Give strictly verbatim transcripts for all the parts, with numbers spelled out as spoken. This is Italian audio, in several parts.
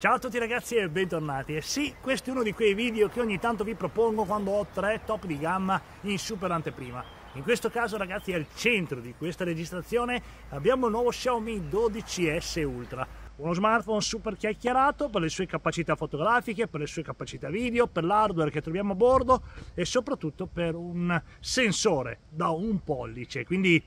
Ciao a tutti ragazzi e bentornati. E sì, questo è uno di quei video che ogni tanto vi propongo quando ho tre top di gamma in super anteprima. In questo caso ragazzi, al centro di questa registrazione abbiamo il nuovo Xiaomi dodici S Ultra, uno smartphone super chiacchierato per le sue capacità fotografiche, per le sue capacità video, per l'hardware che troviamo a bordo e soprattutto per un sensore da un pollice, quindi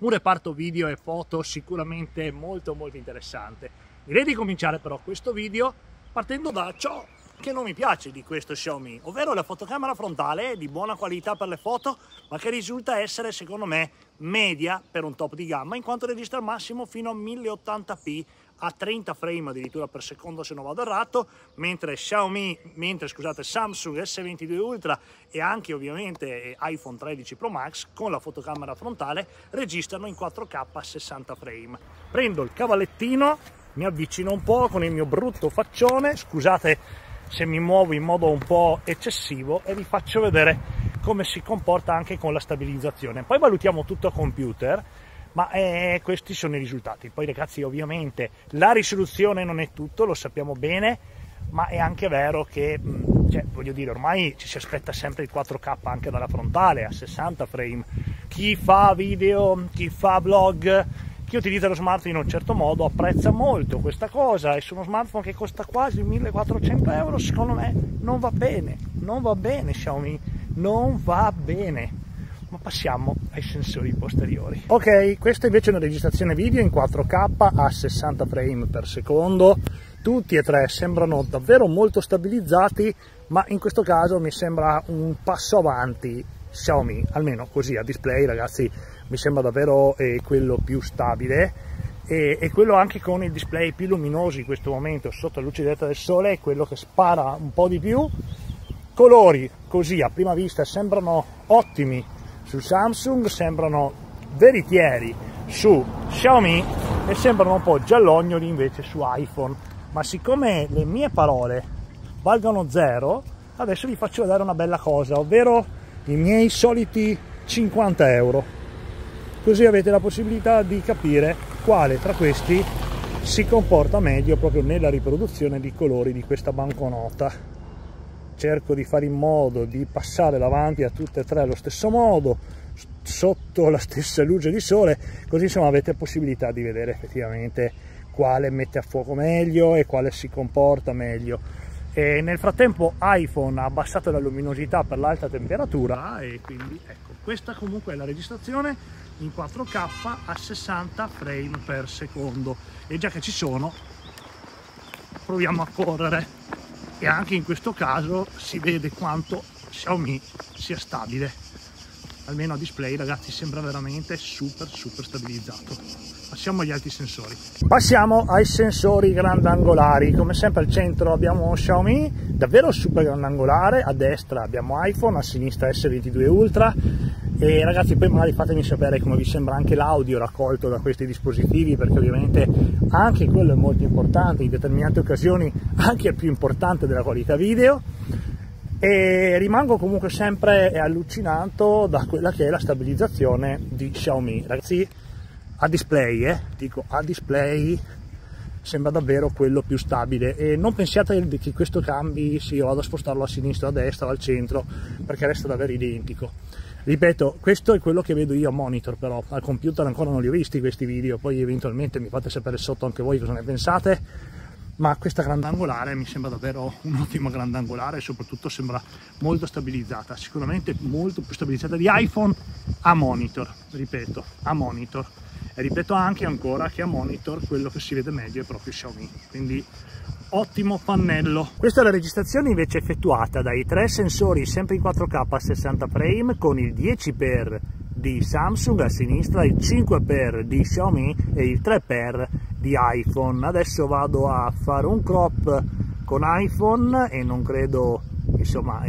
un reparto video e foto sicuramente molto molto interessante. Direi di cominciare però questo video partendo da ciò che non mi piace di questo Xiaomi, ovvero la fotocamera frontale di buona qualità per le foto, ma che risulta essere secondo me media per un top di gamma, in quanto registra al massimo fino a mille ottanta p a trenta frame addirittura per secondo se non vado errato, mentre Xiaomi, mentre scusate Samsung S ventidue Ultra e anche ovviamente iPhone tredici Pro Max con la fotocamera frontale registrano in quattro K a sessanta frame. Prendo il cavallettino, mi avvicino un po' con il mio brutto faccione, scusate se mi muovo in modo un po' eccessivo, e vi faccio vedere come si comporta anche con la stabilizzazione. Poi valutiamo tutto a computer, ma eh, questi sono i risultati. Poi ragazzi, ovviamente la risoluzione non è tutto, lo sappiamo bene, ma è anche vero che cioè, voglio dire, ormai ci si aspetta sempre il quattro K anche dalla frontale a sessanta frame. Chi fa video, chi fa vlog, chi utilizza lo smartphone in un certo modo apprezza molto questa cosa, e su uno smartphone che costa quasi millequattrocento euro secondo me non va bene, non va bene Xiaomi, non va bene. Ma passiamo ai sensori posteriori. Ok, questa invece è una registrazione video in quattro K a sessanta frame per secondo, tutti e tre sembrano davvero molto stabilizzati, ma in questo caso mi sembra un passo avanti Xiaomi, almeno così a display ragazzi mi sembra davvero eh, quello più stabile, e, e quello anche con il display più luminoso in questo momento sotto la luce diretta del sole è quello che spara un po' di più. Colori così a prima vista sembrano ottimi su Samsung, sembrano veritieri su Xiaomi e sembrano un po' giallognoli invece su iPhone, ma siccome le mie parole valgono zero adesso vi faccio vedere una bella cosa, ovvero i miei soliti cinquanta euro, così avete la possibilità di capire quale tra questi si comporta meglio proprio nella riproduzione di colori di questa banconota. Cerco di fare in modo di passare davanti a tutte e tre allo stesso modo, sotto la stessa luce di sole, così insomma avete possibilità di vedere effettivamente quale mette a fuoco meglio e quale si comporta meglio. E nel frattempo iPhone ha abbassato la luminosità per l'alta temperatura, e quindi ecco, questa comunque è la registrazione in quattro K a sessanta frame per secondo. E già che ci sono proviamo a correre, e anche in questo caso si vede quanto Xiaomi sia stabile, almeno a display ragazzi sembra veramente super super stabilizzato. Passiamo agli altri sensori. Passiamo ai sensori grandangolari. Come sempre al centro abbiamo Xiaomi, davvero super grandangolare, a destra abbiamo iPhone, a sinistra S ventidue Ultra. E ragazzi, poi magari fatemi sapere come vi sembra anche l'audio raccolto da questi dispositivi, perché ovviamente anche quello è molto importante, in determinate occasioni anche è più importante della qualità video. E rimango comunque sempre allucinato da quella che è la stabilizzazione di Xiaomi. Ragazzi, a display, eh? dico a display sembra davvero quello più stabile, e non pensiate che questo cambi se io vado a spostarlo a sinistra, a destra o al centro, perché resta davvero identico. Ripeto, questo è quello che vedo io a monitor, però al computer ancora non li ho visti questi video, poi eventualmente mi fate sapere sotto anche voi cosa ne pensate, ma questa grandangolare mi sembra davvero un'ottima grandangolare, e soprattutto sembra molto stabilizzata, sicuramente molto più stabilizzata di iPhone a monitor, ripeto, a monitor. E ripeto anche ancora che a monitor quello che si vede meglio è proprio Xiaomi, quindi ottimo pannello. Questa è la registrazione invece effettuata dai tre sensori sempre in quattro K a sessanta frame, con il dieci x di Samsung a sinistra, il cinque x di Xiaomi e il tre x di iPhone. Adesso vado a fare un crop con iPhone e non credo, insomma,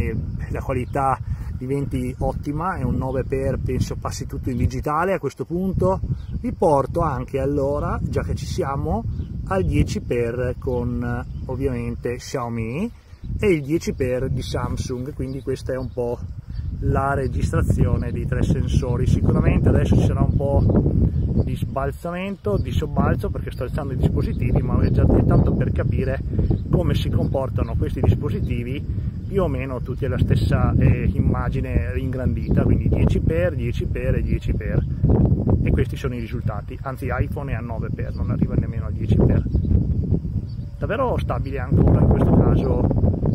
la qualità diventi ottima, è un nove x, penso passi tutto in digitale a questo punto. Vi porto anche allora, già che ci siamo, al dieci x con ovviamente Xiaomi e il dieci x di Samsung, quindi questa è un po' la registrazione dei tre sensori. Sicuramente adesso ci sarà un po' di sbalzamento, di sobbalzo, perché sto alzando i dispositivi, ma è già tanto per capire come si comportano questi dispositivi, più o meno tutti alla stessa eh, immagine ingrandita, quindi dieci per dieci per dieci per, e questi sono i risultati. Anzi, iPhone è a nove per, non arriva nemmeno a dieci per. Davvero stabile ancora in questo caso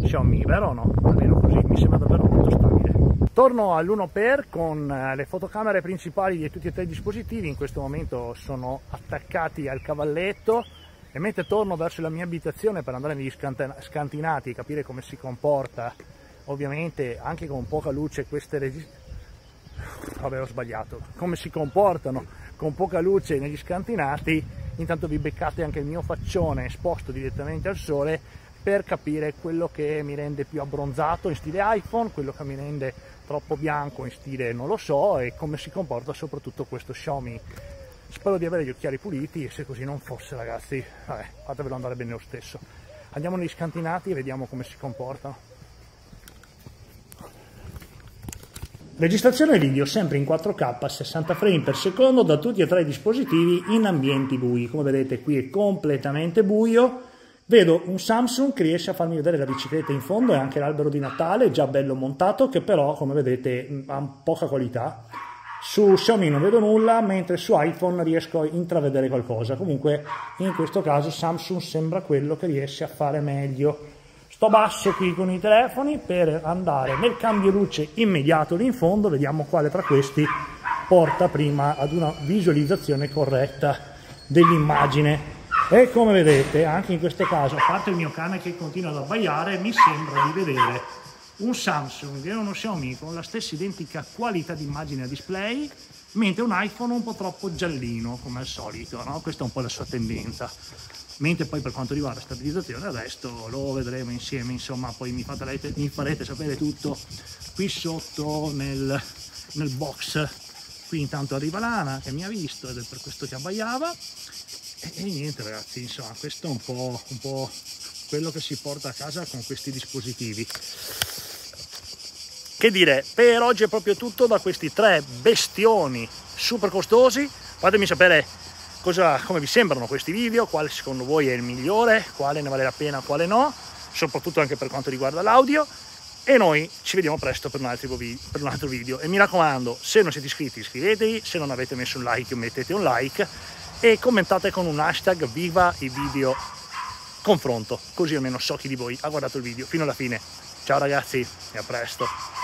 Xiaomi, vero o no? Almeno così mi sembra davvero molto stabile. Torno all'uno per con le fotocamere principali di tutti e tre i dispositivi. In questo momento sono attaccati al cavalletto, e mentre torno verso la mia abitazione per andare negli scantinati e capire come si comporta, ovviamente anche con poca luce, queste registrazioni, vabbè ho sbagliato, come si comportano con poca luce negli scantinati, intanto vi beccate anche il mio faccione esposto direttamente al sole per capire quello che mi rende più abbronzato in stile iPhone, quello che mi rende troppo bianco in stile non lo so, e come si comporta soprattutto questo Xiaomi. Spero di avere gli occhiali puliti, e se così non fosse, ragazzi, vabbè, fatevelo andare bene lo stesso. Andiamo negli scantinati e vediamo come si comportano. Registrazione video sempre in quattro K, sessanta frame per secondo da tutti e tre i dispositivi in ambienti bui. Come vedete qui è completamente buio. Vedo un Samsung che riesce a farmi vedere la bicicletta in fondo e anche l'albero di Natale già bello montato, che però come vedete ha poca qualità. Su Xiaomi non vedo nulla, mentre su iPhone riesco a intravedere qualcosa. Comunque in questo caso Samsung sembra quello che riesce a fare meglio. Sto basso qui con i telefoni per andare nel cambio luce immediato lì in fondo, vediamo quale tra questi porta prima ad una visualizzazione corretta dell'immagine. E come vedete anche in questo caso, a parte il mio cane che continua ad abbaiare, mi sembra di vedere un Samsung e uno Xiaomi con la stessa identica qualità di immagine a display, mentre un iPhone un po' troppo giallino come al solito, no? Questa è un po' la sua tendenza. Mentre poi per quanto riguarda la stabilizzazione, adesso lo vedremo insieme, insomma, poi mi farete, mi farete sapere tutto qui sotto nel, nel box. Qui intanto arriva l'ana che mi ha visto ed è per questo che abbaiava, e, e niente ragazzi, insomma, questo è un po', un po' quello che si porta a casa con questi dispositivi. Che dire, per oggi è proprio tutto da questi tre bestioni super costosi. Fatemi sapere cosa, come vi sembrano questi video, quale secondo voi è il migliore, quale ne vale la pena, quale no, soprattutto anche per quanto riguarda l'audio, e noi ci vediamo presto per un, altro per un altro video. E mi raccomando, se non siete iscritti iscrivetevi, se non avete messo un like mettete un like, e commentate con un hashtag viva i video confronto, così almeno so chi di voi ha guardato il video fino alla fine. Ciao ragazzi e a presto!